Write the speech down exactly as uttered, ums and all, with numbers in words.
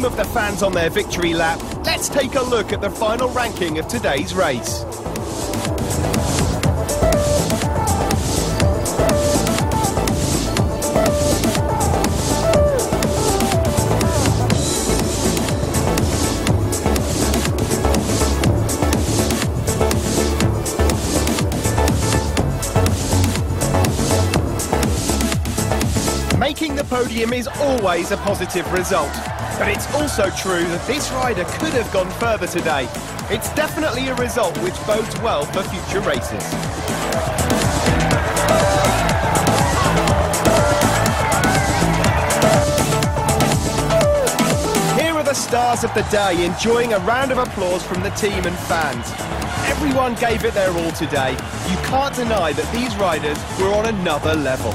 time of the fans on their victory lap, let's take a look at the final ranking of today's race. Making the podium is always a positive result, but it's also true that this rider could have gone further today. It's definitely a result which bodes well for future races. The stars of the day enjoying a round of applause from the team and fans. Everyone gave it their all today. You can't deny that these riders were on another level.